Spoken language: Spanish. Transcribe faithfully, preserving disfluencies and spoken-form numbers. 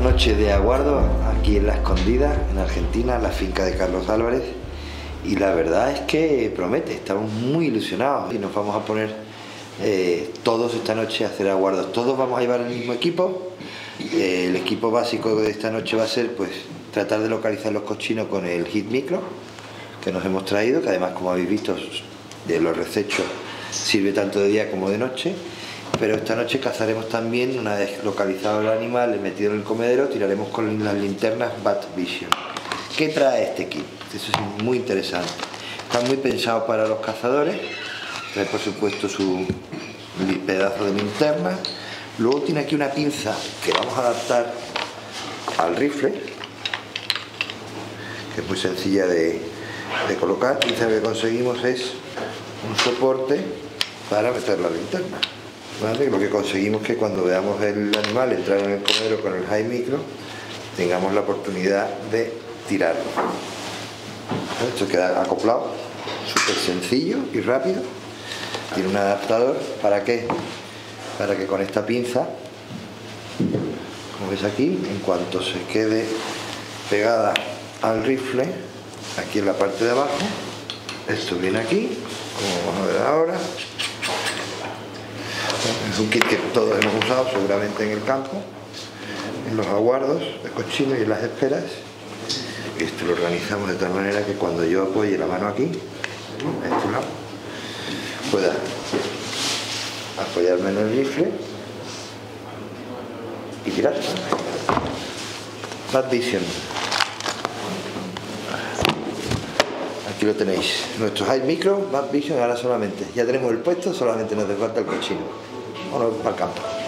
noche de aguardo aquí en La Escondida, en Argentina, en la finca de Carlos Álvarez. Y la verdad es que promete, estamos muy ilusionados y nos vamos a poner eh, todos esta noche a hacer aguardos. Todos vamos a llevar el mismo equipo. Eh, el equipo básico de esta noche va a ser pues tratar de localizar los cochinos con el HitMicro que nos hemos traído, que además, como habéis visto, de los recechos sirve tanto de día como de noche. Pero esta noche cazaremos también, una vez localizado el animal, metido en el comedero, tiraremos con las linternas Bat Vision. ¿Qué trae este kit? Eso es muy interesante. Está muy pensado para los cazadores. Trae, por supuesto, su pedazo de linterna. Luego tiene aquí una pinza que vamos a adaptar al rifle, que es muy sencilla de, de colocar. La pinza que conseguimos es un soporte para meter la linterna. ¿Vale? Lo que conseguimos es que cuando veamos el animal entrar en el comedero con el HitMicro tengamos la oportunidad de tirarlo. Esto queda acoplado, súper sencillo y rápido. Tiene un adaptador, ¿para qué? Para que con esta pinza, como veis aquí, en cuanto se quede pegada al rifle, aquí en la parte de abajo, esto viene aquí, como vamos a ver ahora. Es un kit que todos hemos usado seguramente en el campo, en los aguardos de cochino y en las esperas. Esto lo organizamos de tal manera que cuando yo apoye la mano aquí, a este lado, pueda apoyarme en el rifle y tirar. Bat Vision. Aquí lo tenéis, nuestro HitMicro, Bat Vision ahora solamente. Ya tenemos el puesto, solamente nos desbarta el cochino. Vamos para el campo.